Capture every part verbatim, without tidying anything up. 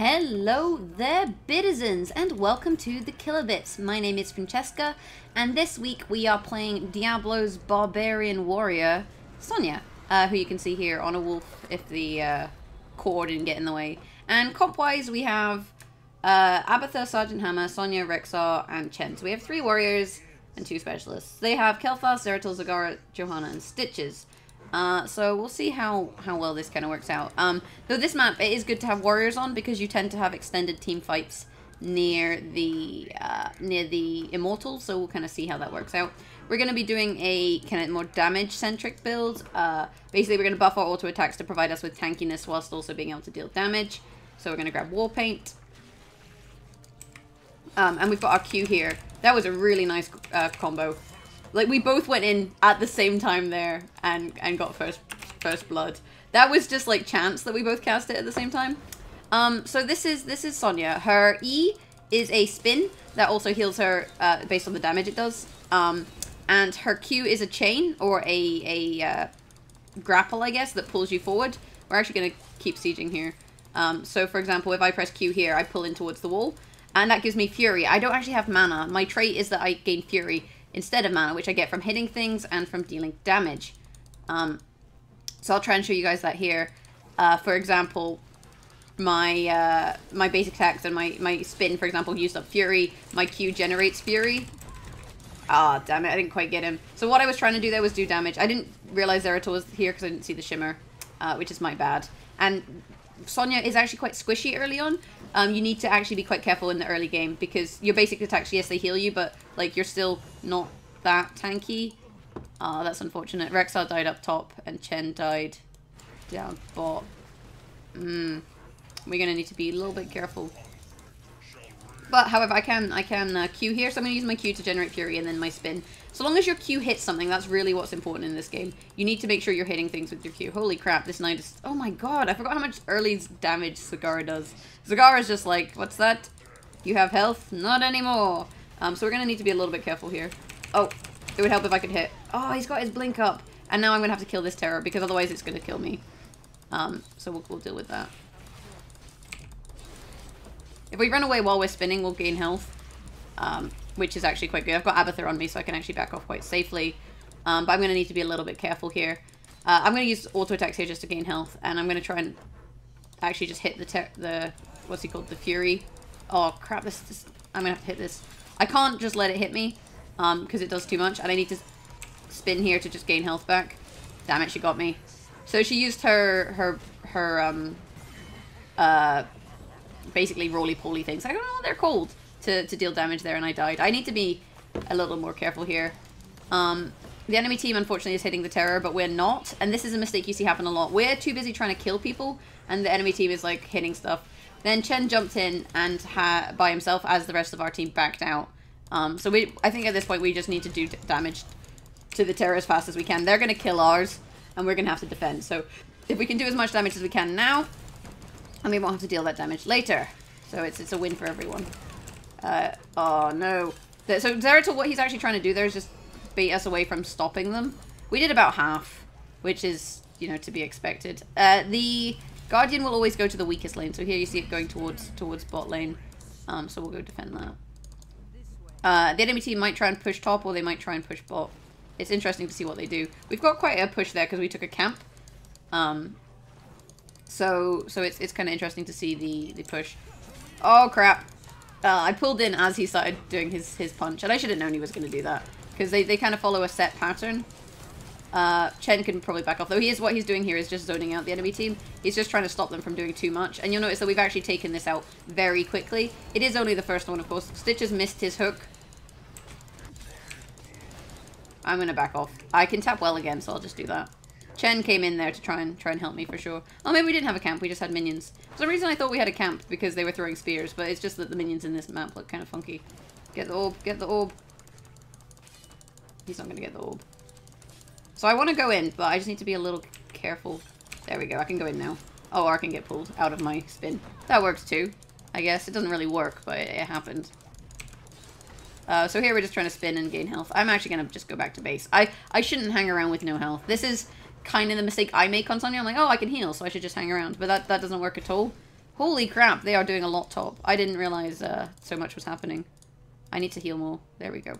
Hello there, Bitizens, and welcome to the Killer Bits. My name is Francesca, and this week we are playing Diablo's Barbarian Warrior, Sonya, uh, who you can see here on a wolf if the uh, core didn't get in the way. And comp-wise, we have uh, Abathur, Sergeant Hammer, Sonya, Rexxar, and Chen. So we have three warriors and two specialists. They have Kael'thas, Zeratul, Zagara, Johanna, and Stitches. Uh, so we'll see how, how well this kind of works out. Um, though this map, it is good to have warriors on because you tend to have extended team fights near the, uh, near the immortals, so we'll kind of see how that works out. We're going to be doing a kind of more damage-centric build. Uh, basically, we're going to buff our auto-attacks to provide us with tankiness whilst also being able to deal damage. So we're going to grab War Paint. Um, and we've got our Q here. That was a really nice uh, combo. Like, we both went in at the same time there and, and got first first blood. That was just, like, chance that we both cast it at the same time. Um, so this is this is Sonya. Her E is a spin that also heals her uh, based on the damage it does. Um, and her Q is a chain or a, a uh, grapple, I guess, that pulls you forward. We're actually going to keep sieging here. Um, so, for example, if I press Q here, I pull in towards the wall. And that gives me Fury. I don't actually have mana. My trait is that I gain Fury instead of mana, which I get from hitting things and from dealing damage. Um, so I'll try and show you guys that here. Uh, for example, my uh, my basic attacks and my, my spin, for example, used up Fury. My Q generates Fury. Ah, damn it, I didn't quite get him. So what I was trying to do there was do damage. I didn't realize Zeratul was here because I didn't see the shimmer, uh, which is my bad. And Sonya is actually quite squishy early on. Um, you need to actually be quite careful in the early game because your basic attacks, yes, they heal you, but like you're still not that tanky. Ah, uh, that's unfortunate. Rexxar died up top and Chen died down bot. Hmm. We're gonna need to be a little bit careful. But however, I can I can uh, Q here, so I'm gonna use my Q to generate Fury and then my spin. So long as your Q hits something, that's really what's important in this game. You need to make sure you're hitting things with your Q. Holy crap, this knight is... Oh my god, I forgot how much early damage Zagara does. Zagara's just like, what's that? You have health? Not anymore. Um, so we're gonna need to be a little bit careful here. Oh, it would help if I could hit. Oh, he's got his blink up. And now I'm gonna have to kill this terror because otherwise it's gonna kill me. Um, so we'll, we'll deal with that. If we run away while we're spinning, we'll gain health, um, which is actually quite good. I've got Abathur on me, so I can actually back off quite safely, um, but I'm going to need to be a little bit careful here. Uh, I'm going to use auto-attacks here just to gain health, and I'm going to try and actually just hit the, ter the what's he called, the Fury. Oh, crap, this, this I'm going to have to hit this. I can't just let it hit me, um, because it does too much, and I need to spin here to just gain health back. Damn it, she got me. So she used her, her, her, um, uh... basically roly-poly things. I don't know what they're called to, to deal damage there, and I died. I need to be a little more careful here. Um, the enemy team, unfortunately, is hitting the terror, but we're not, and this is a mistake you see happen a lot. We're too busy trying to kill people, and the enemy team is, like, hitting stuff. Then Chen jumped in and ha by himself as the rest of our team backed out. Um, so we, I think at this point we just need to do d damage to the terror as fast as we can. They're going to kill ours, and we're going to have to defend. So if we can do as much damage as we can now, and we won't have to deal that damage later. So it's it's a win for everyone. Uh, oh, no. So Zeratul, what he's actually trying to do there is just bait us away from stopping them. We did about half, which is, you know, to be expected. Uh, the Guardian will always go to the weakest lane. So here you see it going towards towards bot lane. Um, so we'll go defend that. Uh, the enemy team might try and push top, or they might try and push bot. It's interesting to see what they do. We've got quite a push there because we took a camp. Um... So, so it's it's kind of interesting to see the, the push. Oh, crap. Uh, I pulled in as he started doing his, his punch, and I should have known he was going to do that, because they, they kind of follow a set pattern. Uh, Chen can probably back off, though. He is, what he's doing here is just zoning out the enemy team. He's just trying to stop them from doing too much, and you'll notice that we've actually taken this out very quickly. It is only the first one, of course. Stitches missed his hook. I'm going to back off. I can tap well again, so I'll just do that. Chen came in there to try and try and help me for sure. Oh, maybe we didn't have a camp, we just had minions. For some reason I thought we had a camp because they were throwing spears, but it's just that the minions in this map look kind of funky. Get the orb, get the orb. He's not going to get the orb. So I want to go in, but I just need to be a little careful. There we go, I can go in now. Oh, or I can get pulled out of my spin. That works too, I guess. It doesn't really work, but it, it happened. Uh, so here we're just trying to spin and gain health. I'm actually going to just go back to base. I, I shouldn't hang around with no health. This is kind of the mistake I make on Sonya. I'm like, oh, I can heal, so I should just hang around. But that, that doesn't work at all. Holy crap, they are doing a lot top. I didn't realize uh, so much was happening. I need to heal more. There we go.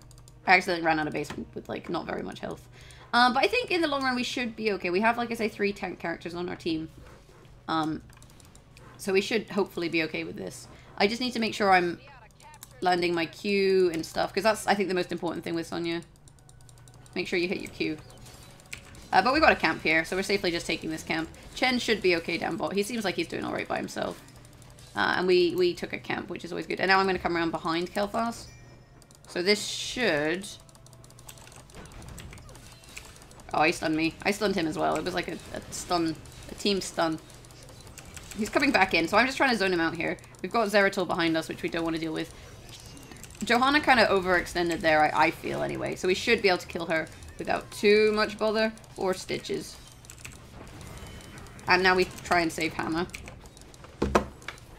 I accidentally ran out of base with, like, not very much health. Um, but I think in the long run we should be okay. We have, like I say, three tank characters on our team. Um, so we should hopefully be okay with this. I just need to make sure I'm landing my Q and stuff, because that's, I think, the most important thing with Sonya. Make sure you hit your Q. Uh, but we've got a camp here, so we're safely just taking this camp. Chen should be okay down bot. He seems like he's doing alright by himself. Uh, and we, we took a camp, which is always good. And now I'm going to come around behind Kael'thas. So this should... Oh, he stunned me. I stunned him as well. It was like a, a stun, a team stun. He's coming back in, so I'm just trying to zone him out here. We've got Zeratul behind us, which we don't want to deal with. Johanna kind of overextended there, I, I feel, anyway. So we should be able to kill her without too much bother, or Stitches. And now we try and save Hammer.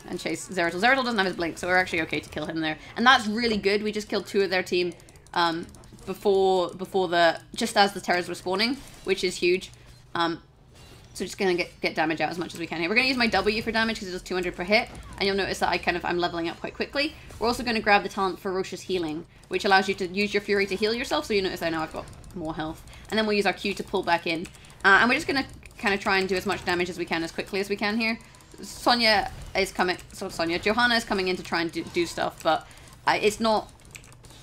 And chase Zeratul. Zeratul doesn't have his blink, so we're actually okay to kill him there. And that's really good. We just killed two of their team um, before before the... just as the terrors were spawning, which is huge. Um, so just going to get get damage out as much as we can here. We're going to use my W for damage because it does two hundred per hit. And you'll notice that I kind of, I'm leveling up quite quickly. We're also going to grab the talent Ferocious Healing, which allows you to use your Fury to heal yourself. So you notice I now I've got more health. And then we'll use our Q to pull back in. Uh, and we're just going to kind of try and do as much damage as we can as quickly as we can here. Sonya is coming, so Sonya, Johanna is coming in to try and do, do stuff, but uh, it's not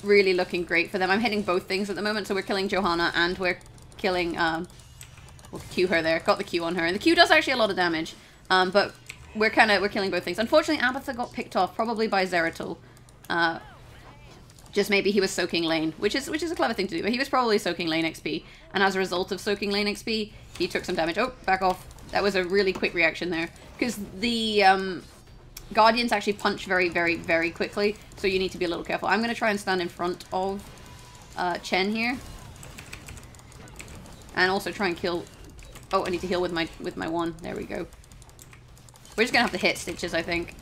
really looking great for them. I'm hitting both things at the moment, so we're killing Johanna and we're killing, um, we'll Q her there, got the Q on her, and the Q does actually a lot of damage, um, but we're kind of, we're killing both things. Unfortunately, Abathur got picked off, probably by Zeratul, uh, just maybe he was soaking lane, which is, which is a clever thing to do, but he was probably soaking lane X P, and as a result of soaking lane X P, he took some damage. Oh, back off. That was a really quick reaction there, because the um, Guardians actually punch very, very, very quickly, so you need to be a little careful. I'm going to try and stand in front of uh, Chen here, and also try and kill... Oh, I need to heal with my with my wand. There we go. We're just going to have to hit Stitches, I think.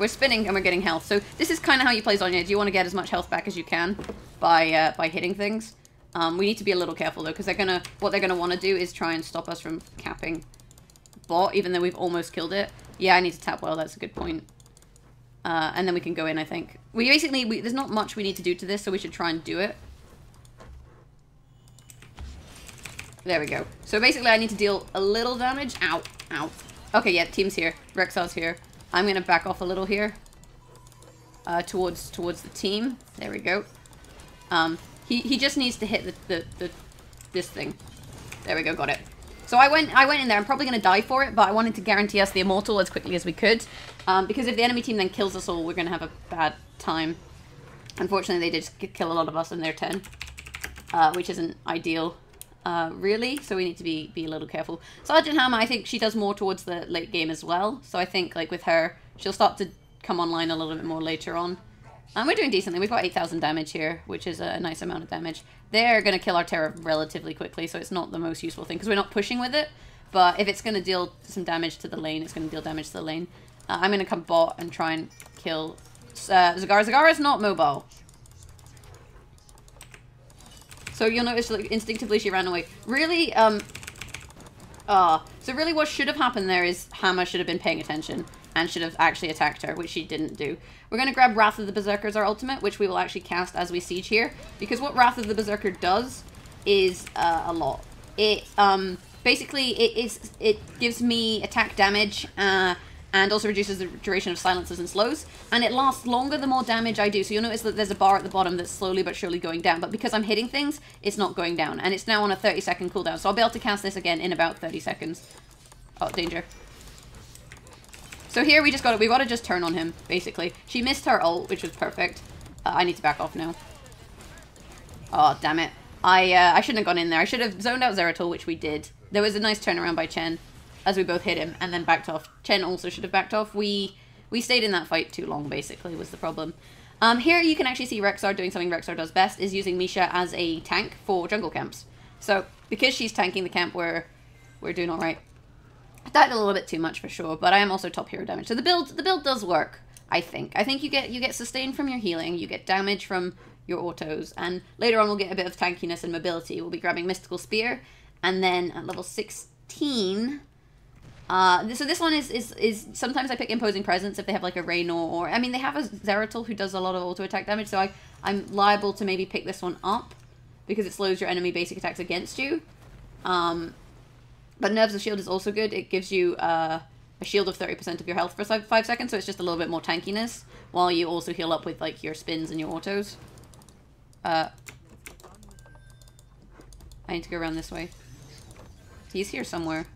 We're spinning and we're getting health, so this is kind of how you play Sonya. Do you want to get as much health back as you can by uh, by hitting things? Um, we need to be a little careful though, because they're gonna, what they're gonna want to do is try and stop us from capping bot, even though we've almost killed it. Yeah, I need to tap well, that's a good point. Uh, and then we can go in, I think. We basically, we, there's not much we need to do to this, so we should try and do it. There we go. So basically I need to deal a little damage. Ow, ow. Okay, yeah, team's here. Rexxar's here. I'm gonna back off a little here. Uh, towards, towards the team. There we go. Um... He, he just needs to hit the, the, the, this thing. There we go, got it. So I went I went in there, I'm probably going to die for it, but I wanted to guarantee us the immortal as quickly as we could. Um, because if the enemy team then kills us all, we're going to have a bad time. Unfortunately, they did kill a lot of us in their ten, uh, which isn't ideal, uh, really. So we need to be, be a little careful. Sergeant Hammer, I think she does more towards the late game as well. So I think like with her, she'll start to come online a little bit more later on. And we're doing decently. We've got eight thousand damage here, which is a nice amount of damage. They're going to kill our Terra relatively quickly, so it's not the most useful thing, because we're not pushing with it. But if it's going to deal some damage to the lane, it's going to deal damage to the lane. Uh, I'm going to come bot and try and kill uh, Zagara. Zagara's not mobile. So you'll notice like, instinctively she ran away. Really, um... Uh, so really what should have happened there is Hammer should have been paying attention and should have actually attacked her, which she didn't do. We're going to grab Wrath of the Berserker as our ultimate, which we will actually cast as we siege here, because what Wrath of the Berserker does is uh, a lot. It um, basically it is it gives me attack damage uh, and also reduces the duration of silences and slows, and it lasts longer the more damage I do. So you'll notice that there's a bar at the bottom that's slowly but surely going down, but because I'm hitting things, it's not going down, and it's now on a thirty second cooldown. So I'll be able to cast this again in about thirty seconds. Oh, danger. So here we just got it. We've got to just turn on him, basically. She missed her ult, which was perfect. Uh, I need to back off now. Oh, damn it. I uh, I shouldn't have gone in there. I should have zoned out Zeratul, which we did. There was a nice turnaround by Chen as we both hit him and then backed off. Chen also should have backed off. We we stayed in that fight too long, basically, was the problem. Um, here you can actually see Rexxar doing something Rexxar does best, is using Misha as a tank for jungle camps. So because she's tanking the camp, we're, we're doing all right. That's a little bit too much for sure, but I am also top hero damage. So the build the build does work, I think. I think you get you get sustain from your healing, you get damage from your autos, and later on we'll get a bit of tankiness and mobility. We'll be grabbing Mystical Spear, and then at level sixteen, Uh, so this one is, is, is sometimes I pick Imposing Presence if they have like a Raynor, or I mean they have a Zeratul who does a lot of auto attack damage, so I, I'm liable to maybe pick this one up because it slows your enemy basic attacks against you. Um, but Nerves of Shield is also good. It gives you uh, a shield of thirty percent of your health for five seconds, so it's just a little bit more tankiness while you also heal up with like your spins and your autos. Uh, I need to go around this way. He's here somewhere.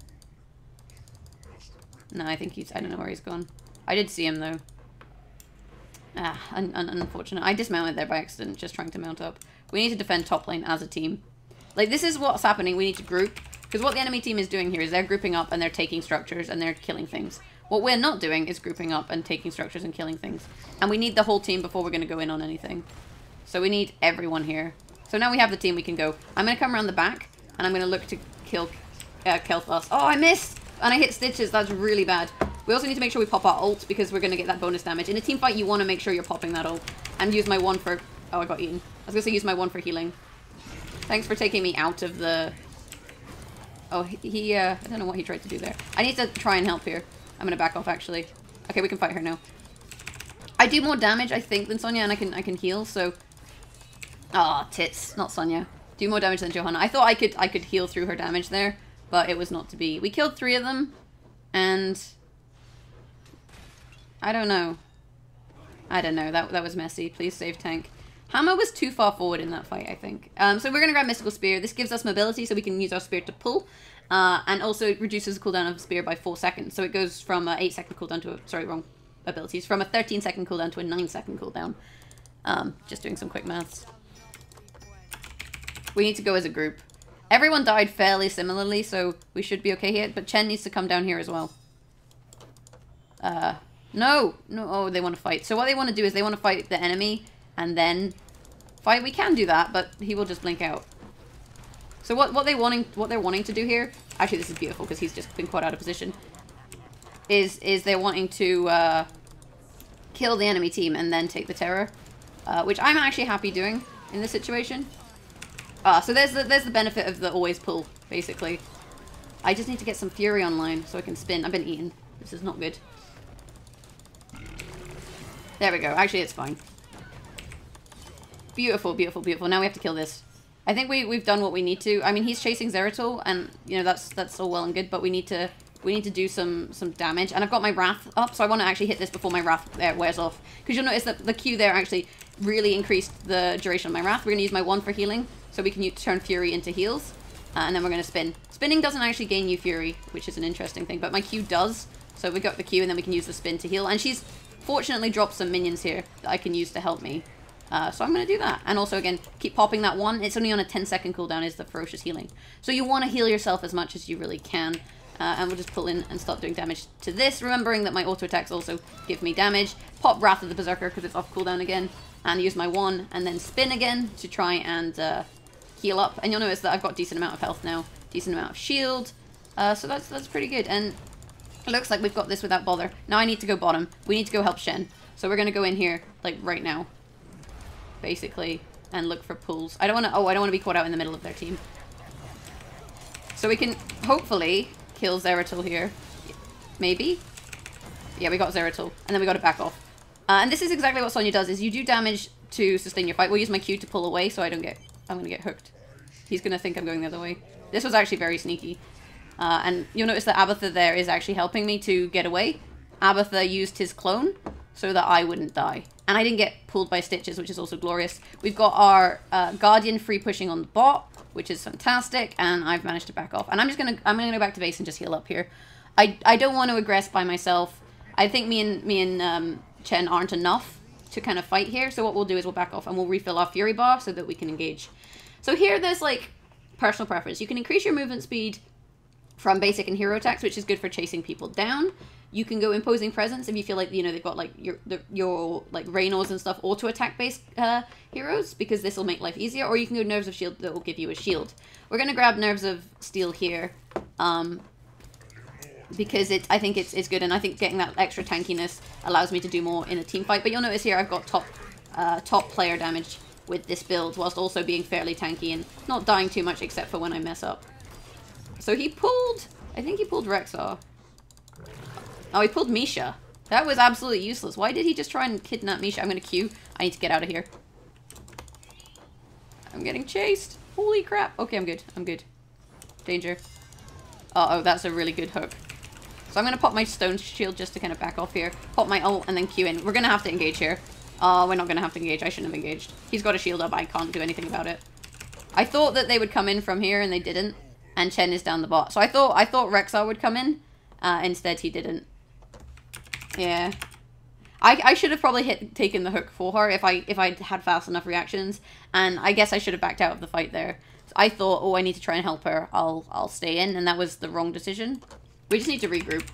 No, I think he's... I don't know where he's gone. I did see him, though. Ah, un un unfortunate. I dismounted there by accident, just trying to mount up. We need to defend top lane as a team. Like, this is what's happening. We need to group. Because what the enemy team is doing here is they're grouping up and they're taking structures and they're killing things. What we're not doing is grouping up and taking structures and killing things. And we need the whole team before we're going to go in on anything. So we need everyone here. So now we have the team we can go. I'm going to come around the back and I'm going to look to kill uh, Kael'thas. Oh, I missed! And I hit Stitches. That's really bad. We also need to make sure we pop our ult because we're going to get that bonus damage. In a team fight, you want to make sure you're popping that ult. And use my one for... Oh, I got eaten. I was going to say use my one for healing. Thanks for taking me out of the... Oh, he... Uh, I don't know what he tried to do there. I need to try and help here. I'm going to back off, actually. Okay, we can fight her now. I do more damage, I think, than Sonya, and I can, I can heal, so... Ah, oh, tits. Not Sonya. Do more damage than Johanna. I thought I could, I could heal through her damage there. But it was not to be. We killed three of them, and I don't know. I don't know. That that was messy. Please save tank. Hammer was too far forward in that fight, I think. Um, so we're going to grab Mystical Spear. This gives us mobility, so we can use our spear to pull, uh, and also reduces the cooldown of the spear by four seconds. So it goes from a eight second cooldown to a... Sorry, wrong abilities. From a thirteen second cooldown to a nine second cooldown. Um, just doing some quick maths. We need to go as a group. Everyone died fairly similarly, so we should be okay here. But Chen needs to come down here as well. Uh, no! No, oh, they want to fight. So what they want to do is they want to fight the enemy, and then fight. We can do that, but he will just blink out. So what, what, they wanting, what they're wanting to do here... Actually, this is beautiful, because he's just been caught out of position. Is, is they're wanting to uh, kill the enemy team and then take the terror. Uh, which I'm actually happy doing in this situation. Ah, so there's the, there's the benefit of the always pull, basically. I just need to get some fury online so I can spin. I've been eaten. This is not good. There we go. Actually, it's fine. Beautiful, beautiful, beautiful. Now we have to kill this. I think we, we've done what we need to. I mean, he's chasing Zeratul, and, you know, that's that's all well and good, but we need to we need to do some, some damage. And I've got my Wrath up, so I want to actually hit this before my Wrath uh, wears off. Because you'll notice that the Q there actually really increased the duration of my Wrath. We're going to use my one for healing. So we can use, turn Fury into heals, uh, and then we're going to spin. Spinning doesn't actually gain you Fury, which is an interesting thing, but my Q does. So we got the Q, and then we can use the spin to heal. And she's fortunately dropped some minions here that I can use to help me. Uh, so I'm going to do that. And also, again, keep popping that one. It's only on a ten second cooldown is the Ferocious Healing. So you want to heal yourself as much as you really can. Uh, and we'll just pull in and start doing damage to this, remembering that my auto attacks also give me damage. Pop Wrath of the Berserker because it's off cooldown again. And use my one, and then spin again to try and... Uh, heal up, and you'll notice that I've got a decent amount of health now, decent amount of shield, uh, so that's that's pretty good, and it looks like we've got this without bother. Now I need to go bottom, we need to go help Shen, so we're gonna go in here, like, right now, basically, and look for pulls. I don't wanna, oh, I don't wanna be caught out in the middle of their team. So we can, hopefully, kill Zeratul here, maybe? Yeah, we got Zeratul, and then we got to back off. Uh, and this is exactly what Sonya does, is you do damage to sustain your fight. We'll use my Q to pull away so I don't get... I'm going to get hooked. He's going to think I'm going the other way. This was actually very sneaky. Uh, and you'll notice that Abathur there is actually helping me to get away. Abathur used his clone so that I wouldn't die. And I didn't get pulled by Stitches, which is also glorious. We've got our uh, Guardian free pushing on the bot, which is fantastic. And I've managed to back off. And I'm just going to I'm going to go back to base and just heal up here. I, I don't want to aggress by myself. I think me and, me and um, Chen aren't enough to kind of fight here. So what we'll do is we'll back off and we'll refill our Fury bar so that we can engage. So here there's, like, personal preference. You can increase your movement speed from basic and hero attacks, which is good for chasing people down. You can go Imposing Presence if you feel like, you know, they've got, like, your, the, your like, Raynors and stuff auto-attack-based uh, heroes, because this will make life easier. Or you can go Nerves of Shield that will give you a shield. We're going to grab Nerves of Steel here, um, because it, I think it's, it's good, and I think getting that extra tankiness allows me to do more in a team fight. But you'll notice here I've got top, uh, top player damage with this build, whilst also being fairly tanky and not dying too much except for when I mess up. So he pulled, I think he pulled Rexxar. Oh, he pulled Misha. That was absolutely useless. Why did he just try and kidnap Misha? I'm gonna queue. I need to get out of here. I'm getting chased. Holy crap. Okay, I'm good. I'm good. Danger. Uh-oh, that's a really good hook. So I'm gonna pop my stone shield just to kind of back off here. Pop my ult and then queue in. We're gonna have to engage here. Oh, uh, we're not gonna have to engage. I shouldn't have engaged. He's got a shield up. I can't do anything about it. I thought that they would come in from here and they didn't. And Chen is down the bot. So I thought I thought Rexxar would come in. Uh, instead, he didn't. Yeah. I, I should have probably hit taken the hook for her if I if I had fast enough reactions. And I guess I should have backed out of the fight there. So I thought, oh, I need to try and help her. I'll I'll stay in. And that was the wrong decision. We just need to regroup.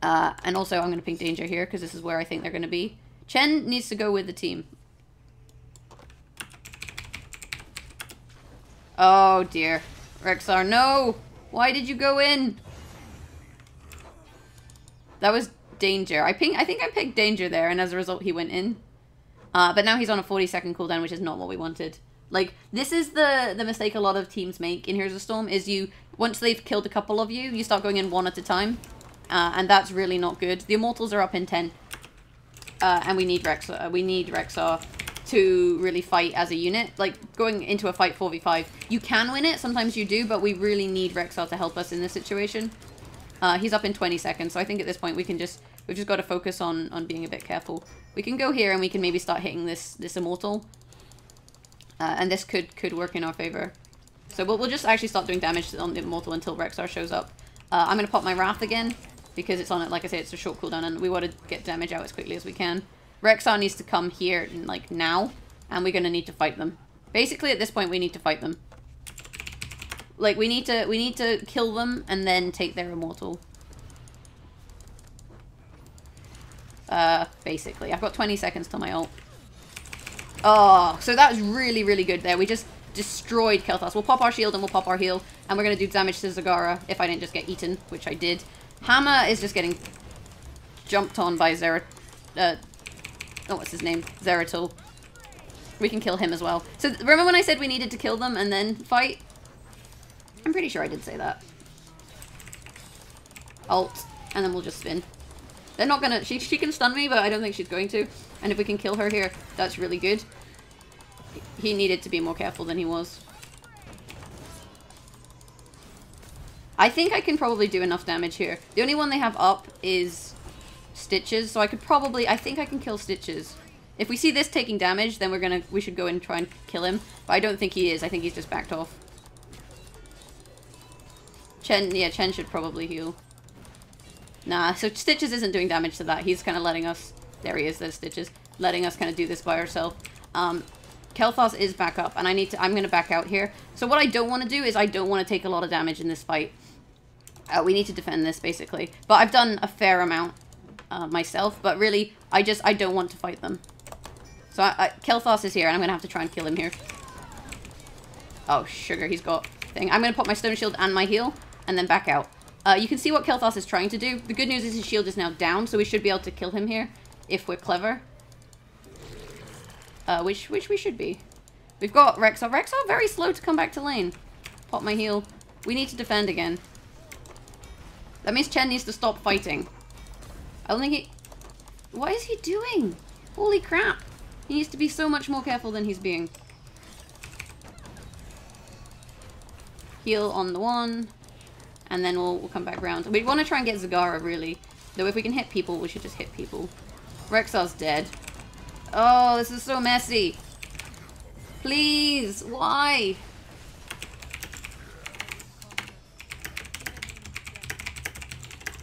Uh, and also, I'm going to ping danger here because this is where I think they're going to be. Chen needs to go with the team. Oh, dear. Rexxar, no! Why did you go in? That was danger. I ping. I think I picked danger there, and as a result, he went in. Uh, but now he's on a forty-second cooldown, which is not what we wanted. Like, this is the the mistake a lot of teams make in Heroes of the Storm, is you, once they've killed a couple of you, you start going in one at a time, uh, and that's really not good. The Immortals are up in ten, uh, and we need Rexxar. We need Rexxar to really fight as a unit. Like, going into a fight four v five, you can win it, sometimes you do, but we really need Rexxar to help us in this situation. Uh, he's up in twenty seconds, so I think at this point we can just, we've just got to focus on, on being a bit careful. We can go here and we can maybe start hitting this, this Immortal. Uh, and this could, could work in our favor. So we'll, we'll just actually start doing damage on the Immortal until Rexxar shows up. Uh, I'm going to pop my Wrath again, because it's on it, like I said, it's a short cooldown, and we want to get damage out as quickly as we can. Rexxar needs to come here, like, now, and we're going to need to fight them. Basically, at this point, we need to fight them. Like, we need to, we need to kill them and then take their Immortal. Uh, basically. I've got twenty seconds till my ult. Oh, so that was really, really good there. We just destroyed Kael'thas. We'll pop our shield and we'll pop our heal, and we're going to do damage to Zagara if I didn't just get eaten, which I did. Hammer is just getting jumped on by Zeratul. Uh, Oh, what's his name? Zeratul. We can kill him as well. So, remember when I said we needed to kill them and then fight? I'm pretty sure I did say that. Ult. And then we'll just spin. They're not gonna... She, she can stun me, but I don't think she's going to. And if we can kill her here, that's really good. He needed to be more careful than he was. I think I can probably do enough damage here. The only one they have up is... Stitches, so I could probably, I think I can kill Stitches. If we see this taking damage, then we're gonna, we should go and try and kill him. But I don't think he is, I think he's just backed off. Chen, yeah, Chen should probably heal. Nah, so Stitches isn't doing damage to that, he's kind of letting us, there he is, there's Stitches, letting us kind of do this by ourselves. Um, Kael'thas is back up, and I need to, I'm gonna back out here. So what I don't want to do is I don't want to take a lot of damage in this fight. Uh, we need to defend this, basically. But I've done a fair amount. Uh, myself, but really, I just, I don't want to fight them. So, I, I, Kael'thas is here, and I'm gonna have to try and kill him here. Oh, sugar, he's got thing. I'm gonna pop my stone shield and my heal, and then back out. Uh, you can see what Kael'thas is trying to do. The good news is his shield is now down, so we should be able to kill him here, if we're clever. Uh, which, which we should be. We've got Rexxar. Rexxar, very slow to come back to lane. Pop my heal. We need to defend again. That means Chen needs to stop fighting. I don't think he... What is he doing? Holy crap. He needs to be so much more careful than he's being. Heal on the one. And then we'll, we'll come back round. We want to try and get Zagara, really. Though if we can hit people, we should just hit people. Rexxar's dead. Oh, this is so messy. Please, why?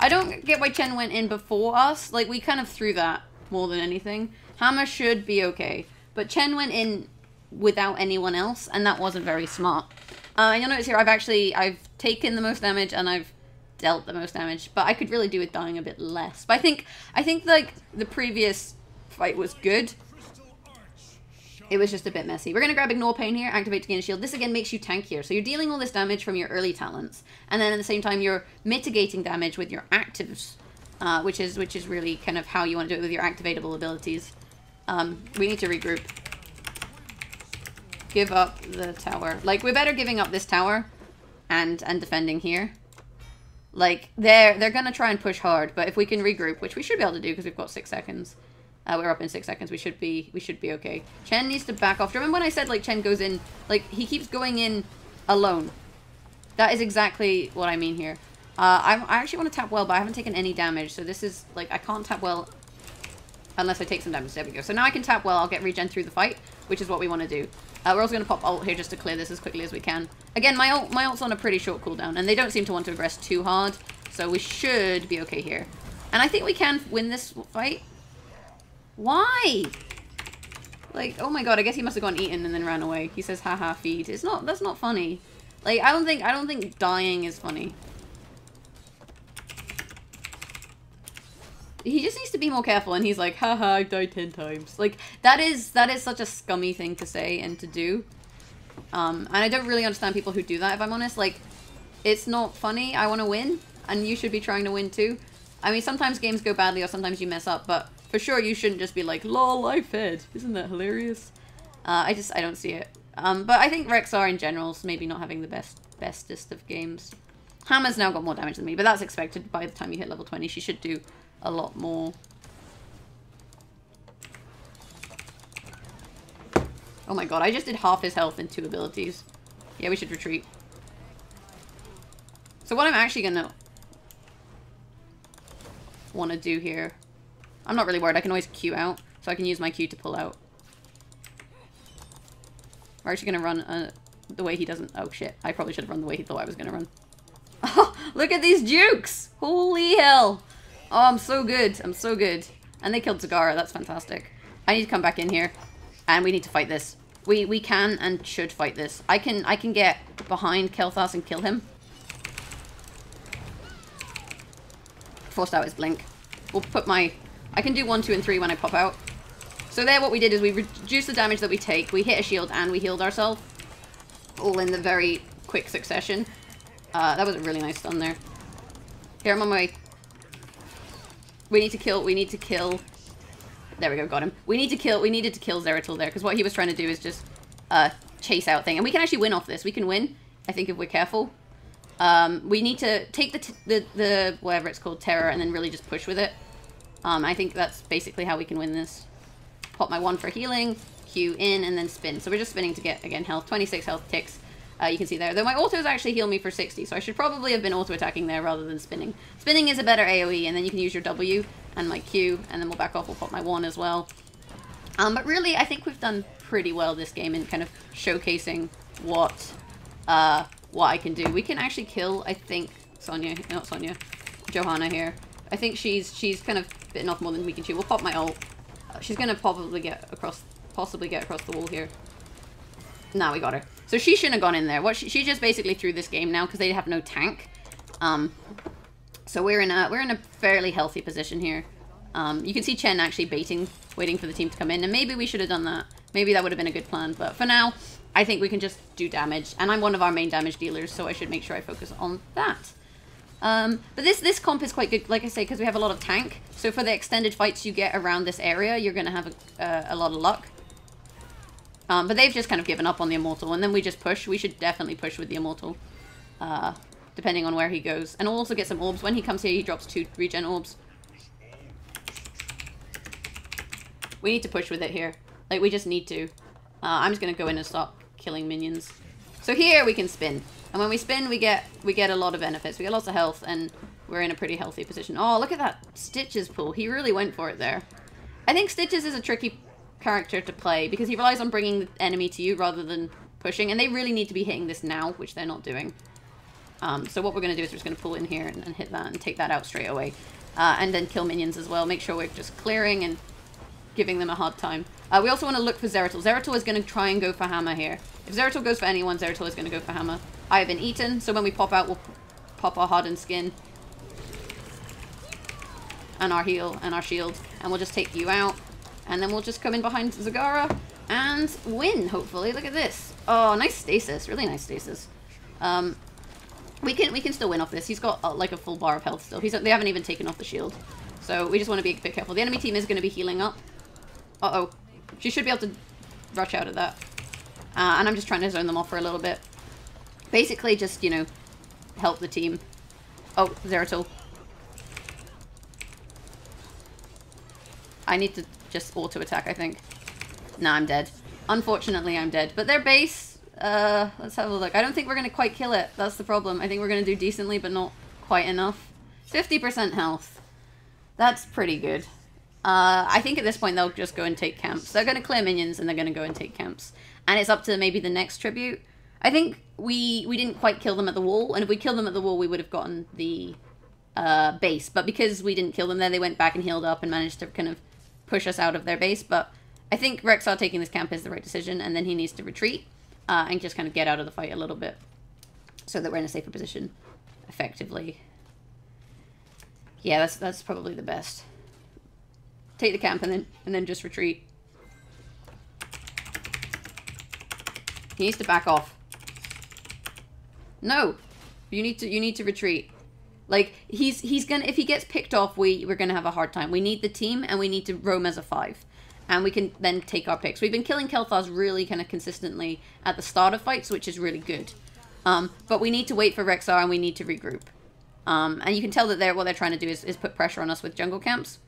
I don't get why Chen went in before us. Like, we kind of threw that more than anything. Hammer should be okay. But Chen went in without anyone else, and that wasn't very smart. Uh, and you'll notice here, I've actually, I've taken the most damage, and I've dealt the most damage. But I could really do with dying a bit less. But I think, I think, like, the previous fight was good. It was just a bit messy. We're going to grab Ignore Pain here, activate to gain a shield. This again makes you tankier, so you're dealing all this damage from your early talents, and then at the same time you're mitigating damage with your actives, uh, which is which is really kind of how you want to do it with your activatable abilities. Um, we need to regroup. Give up the tower. Like, we're better giving up this tower and, and defending here. Like, they're, they're going to try and push hard, but if we can regroup, which we should be able to do because we've got six seconds. Uh, we're up in six seconds. We should be we should be okay. Chen needs to back off. Do you remember when I said, like, Chen goes in, like, he keeps going in alone? That is exactly what I mean here. Uh, I, I actually want to tap well, but I haven't taken any damage, so this is, like, I can't tap well unless I take some damage. There we go. So now I can tap well. I'll get regen through the fight, which is what we want to do. Uh, we're also going to pop ult here just to clear this as quickly as we can. Again, my ult, my ult's on a pretty short cooldown, and they don't seem to want to aggress too hard, so we should be okay here. And I think we can win this fight. Why? Like, oh my god, I guess he must have gone eaten and then ran away. He says, haha, feed. It's not, that's not funny. Like, I don't think, I don't think dying is funny. He just needs to be more careful, and he's like, haha, I died ten times. Like, that is, that is such a scummy thing to say and to do. Um, and I don't really understand people who do that, if I'm honest. Like, it's not funny, I want to win, and you should be trying to win too. I mean, sometimes games go badly or sometimes you mess up, but for sure you shouldn't just be like, lol, I fed. Isn't that hilarious? Uh, I just, I don't see it. Um, but I think Rexxar in general is maybe not having the best, bestest of games. Hammer's now got more damage than me, but that's expected. By the time you hit level twenty, she should do a lot more. Oh my god, I just did half his health in two abilities. Yeah, we should retreat. So what I'm actually gonna want to do here, I'm not really worried, I can always Q out, so I can use my Q to pull out. We're actually gonna run uh, the way he doesn't, oh shit, I probably should have run the way he thought I was gonna run. Oh, look at these jukes! Holy hell! Oh, I'm so good. I'm so good. And they killed Zagara. That's fantastic. I need to come back in here. And we need to fight this. We we can and should fight this. I can I can get behind Kael'thas and kill him. Forced out his blink. We'll put my... I can do one, two, and three when I pop out. So there, what we did is we reduced the damage that we take. We hit a shield and we healed ourselves. All in the very quick succession. Uh, that was a really nice stun there. Here, I'm on my... We need to kill, we need to kill, there we go, got him. We need to kill, we needed to kill Zeratul there, because what he was trying to do is just uh, chase out thing. And we can actually win off this, we can win, I think, if we're careful. Um, we need to take the, t the, the, whatever it's called, terror, and then really just push with it. Um, I think that's basically how we can win this. Pop my one for healing, Q in, and then spin. So we're just spinning to get, again, health, twenty-six health ticks. Uh, you can see there. Though my autos actually heal me for sixty, so I should probably have been auto-attacking there rather than spinning. Spinning is a better AoE, and then you can use your W and my Q, and then we'll back off. We'll pop my one as well. Um, but really, I think we've done pretty well this game in kind of showcasing what uh, what I can do. We can actually kill, I think, Sonya, not Sonya, Johanna here. I think she's she's kind of bitten off more than we can chew. We'll pop my ult. Uh, she's going to probably get across, possibly get across the wall here. Nah, we got her. So she shouldn't have gone in there. What she, she just basically threw this game now because they have no tank. Um, so we're in a we're in a fairly healthy position here. Um, you can see Chen actually baiting, waiting for the team to come in, and maybe we should have done that. Maybe that would have been a good plan. But for now, I think we can just do damage, and I'm one of our main damage dealers, so I should make sure I focus on that. Um, but this this comp is quite good, like I say, because we have a lot of tank. So for the extended fights you get around this area, you're going to have a, uh, a lot of luck. Um, but they've just kind of given up on the Immortal, and then we just push. We should definitely push with the Immortal, uh, depending on where he goes. And I'll also get some orbs. When he comes here, he drops two regen orbs. We need to push with it here. Like, we just need to. Uh, I'm just going to go in and stop killing minions. So here we can spin. And when we spin, we get we get a lot of benefits. We get lots of health, and we're in a pretty healthy position. Oh, look at that Stitches pull. He really went for it there. I think Stitches is a tricky character to play because he relies on bringing the enemy to you rather than pushing, and they really need to be hitting this now, which they're not doing. Um, so what we're going to do is we're just going to pull in here and, and hit that and take that out straight away, uh, and then kill minions as well. Make sure we're just clearing and giving them a hard time. Uh, we also want to look for Zeratul. Zeratul is going to try and go for Hammer here. If Zeratul goes for anyone, Zeratul is going to go for Hammer. I have been eaten, so when we pop out, we'll pop our hardened skin and our heal and our shield, and we'll just take you out. And then we'll just come in behind Zagara and win, hopefully. Look at this. Oh, nice stasis. Really nice stasis. Um, we can we can still win off this. He's got, uh, like, a full bar of health still. He's, they haven't even taken off the shield. So we just want to be a bit careful. The enemy team is going to be healing up. Uh-oh. She should be able to rush out of that. Uh, and I'm just trying to zone them off for a little bit. Basically, just, you know, help the team. Oh, Zeratul. I need to just auto-attack, I think. Nah, I'm dead. Unfortunately, I'm dead. But their base... Uh, let's have a look. I don't think we're going to quite kill it. That's the problem. I think we're going to do decently, but not quite enough. fifty percent health. That's pretty good. Uh, I think at this point they'll just go and take camps. They're going to clear minions and they're going to go and take camps. And it's up to maybe the next tribute. I think we we didn't quite kill them at the wall. And if we killed them at the wall, we would have gotten the uh, base. But because we didn't kill them there, they went back and healed up and managed to kind of push us out of their base. But I think Rexxar taking this camp is the right decision. And then he needs to retreat uh, and just kind of get out of the fight a little bit. So that we're in a safer position, effectively. Yeah, that's, that's probably the best. Take the camp and then and then just retreat. He needs to back off. No, you need to you need to retreat. Like he's he's gonna if he gets picked off, we we're gonna have a hard time. We need the team and we need to roam as a five, and we can then take our picks. We've been killing Kael'thas really kind of consistently at the start of fights, which is really good. Um, but we need to wait for Rexxar and we need to regroup. Um, and you can tell that they're what they're trying to do is is put pressure on us with jungle camps.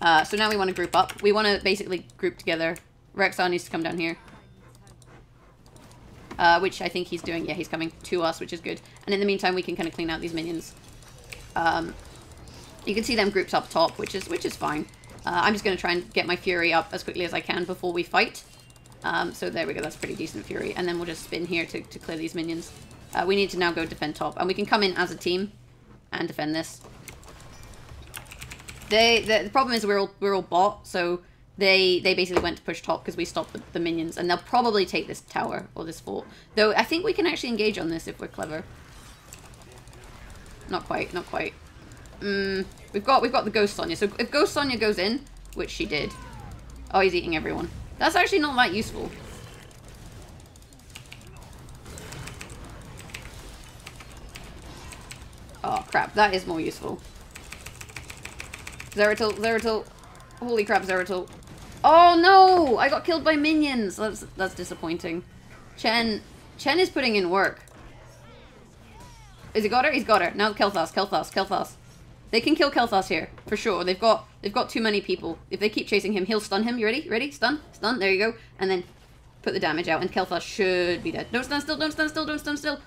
Uh, so now we want to group up. We want to basically group together. Rexxar needs to come down here. Uh, which I think he's doing. Yeah, he's coming to us, which is good. And in the meantime, we can kind of clean out these minions. Um, you can see them grouped up top, which is which is fine. Uh, I'm just going to try and get my fury up as quickly as I can before we fight. Um, so there we go. That's pretty decent fury. And then we'll just spin here to, to clear these minions. Uh, we need to now go defend top. And we can come in as a team and defend this. They, the, the problem is we're all, we're all bot, so they they basically went to push top because we stopped the, the minions, and they'll probably take this tower or this fort. Though I think we can actually engage on this if we're clever. Not quite, not quite. Mm, we've got we've got the Ghost Sonya, so if Ghost Sonya goes in, which she did. Oh, he's eating everyone. That's actually not that useful. Oh crap, that is more useful. Zeratul, Zeratul, holy crap, Zeratul. Oh no, I got killed by minions. That's that's disappointing. Chen, Chen is putting in work. Is he got her? He's got her. Now Kael'thas, Kael'thas, Kael'thas. They can kill Kael'thas here for sure. They've got they've got too many people. If they keep chasing him, he'll stun him. You ready? Ready? Stun, stun. There you go. And then put the damage out, and Kael'thas should be dead. Don't stand still. Don't stand still. Don't stand still.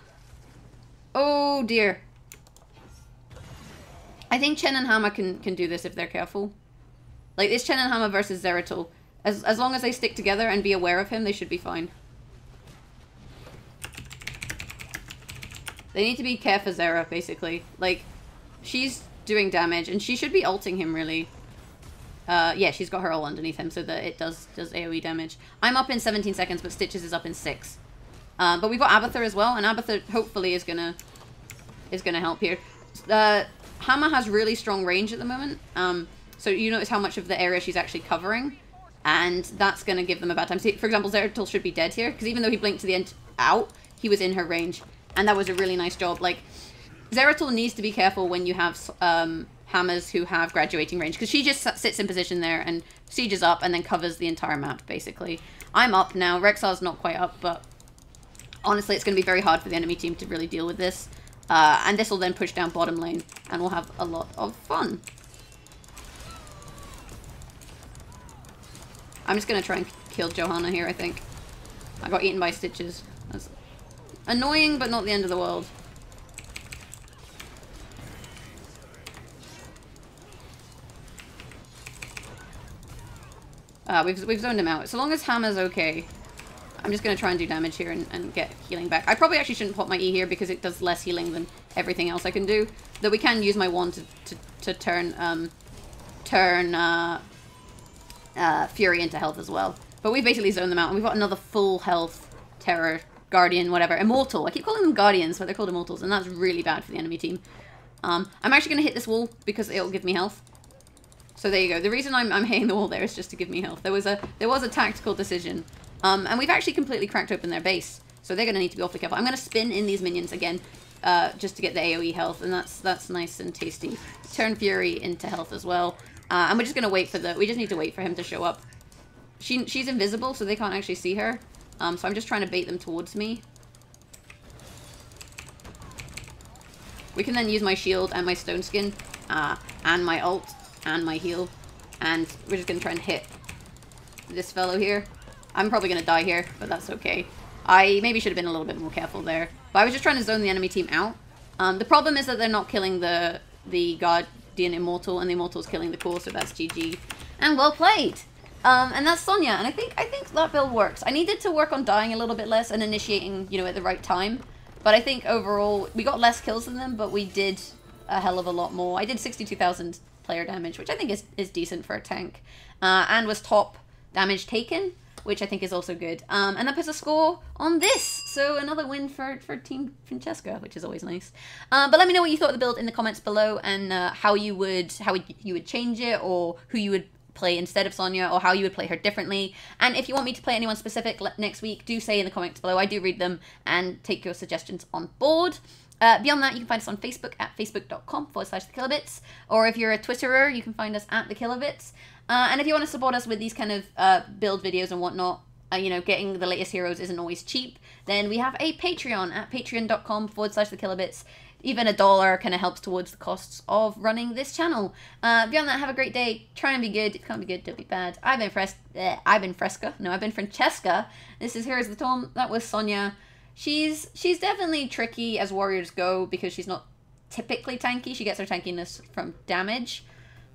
Oh dear. I think Chen and Hammer can, can do this if they're careful. Like, it's Chen and Hammer versus Zeratul. As, as long as they stick together and be aware of him, they should be fine. They need to be careful for Zera, basically. Like, she's doing damage, and she should be ulting him, really. Uh, yeah, she's got her ult underneath him so that it does, does AoE damage. I'm up in seventeen seconds, but Stitches is up in six. Um, but we've got Abathur as well, and Abathur hopefully is gonna, is gonna help here. Uh... Hammer has really strong range at the moment, um, so you notice how much of the area she's actually covering, and that's going to give them a bad time. See, for example, Zeratul should be dead here, because even though he blinked to the end out, he was in her range, and that was a really nice job. Like, Zeratul needs to be careful when you have um, Hammers who have graduating range, because she just sits in position there and sieges up and then covers the entire map, basically. I'm up now. Rexxar's not quite up, but honestly, it's going to be very hard for the enemy team to really deal with this. Uh, and this will then push down bottom lane, and we'll have a lot of fun. I'm just going to try and kill Johanna here, I think. I got eaten by Stitches. That's annoying, but not the end of the world. Uh, we've, we've zoned him out. So long as Hammer's okay. I'm just going to try and do damage here and, and get healing back. I probably actually shouldn't pop my E here because it does less healing than everything else I can do. Though we can use my wand to, to, to turn um, turn uh, uh, Fury into health as well. But we basically zoned them out, and we've got another full health Terror, Guardian, whatever. Immortal. I keep calling them Guardians, but they're called Immortals, and that's really bad for the enemy team. Um, I'm actually going to hit this wall because it'll give me health. So there you go. The reason I'm, I'm hitting the wall there is just to give me health. There was a, there was a tactical decision. Um, and we've actually completely cracked open their base, so they're going to need to be awfully careful. I'm going to spin in these minions again, uh, just to get the AoE health, and that's that's nice and tasty. Turn Fury into health as well, uh, and we're just going to wait for the. We just need to wait for him to show up. She she's invisible, so they can't actually see her. Um, so I'm just trying to bait them towards me. We can then use my shield and my stone skin, uh, and my ult, and my heal. And we're just going to try and hit this fellow here. I'm probably going to die here, but that's okay. I maybe should have been a little bit more careful there. But I was just trying to zone the enemy team out. Um, the problem is that they're not killing the, the Guardian Immortal, and the Immortal's killing the core, so that's G G. And well played! Um, and that's Sonya, and I think I think that build works. I needed to work on dying a little bit less and initiating, you know, at the right time. But I think overall, we got less kills than them, but we did a hell of a lot more. I did sixty-two thousand player damage, which I think is, is decent for a tank. Uh, and was top damage taken, which I think is also good. Um, and that puts a score on this! So another win for, for Team Francesca, which is always nice. Uh, but let me know what you thought of the build in the comments below, and uh, how you would how you would change it, or who you would play instead of Sonya, or how you would play her differently. And if you want me to play anyone specific next week, do say in the comments below. I do read them and take your suggestions on board. Uh, beyond that, you can find us on Facebook at facebook.com forward slash the Killer Bits, or if you're a Twitterer, you can find us at the Killer Bits. Uh, and if you want to support us with these kind of uh, build videos and whatnot, uh, you know, getting the latest heroes isn't always cheap, then we have a Patreon at patreon.com forward slash the Killer Bits. Even a dollar kind of helps towards the costs of running this channel. Uh, beyond that, have a great day. Try and be good. If you can't be good, don't be bad. I've been Fres- eh, I've been Fresca. No, I've been Francesca. This is Heroes of the Storm. That was Sonya. She's she's definitely tricky as warriors go because she's not typically tanky. She gets her tankiness from damage.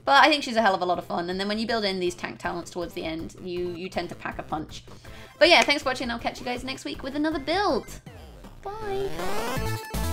But I think she's a hell of a lot of fun. And then when you build in these tank talents towards the end, you, you tend to pack a punch. But yeah, thanks for watching. I'll catch you guys next week with another build. Bye.